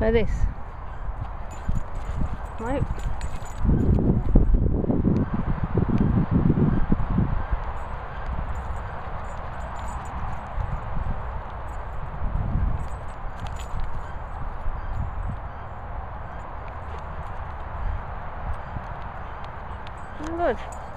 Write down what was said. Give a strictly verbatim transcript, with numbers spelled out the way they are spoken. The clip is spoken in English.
Like this. Nope. Good.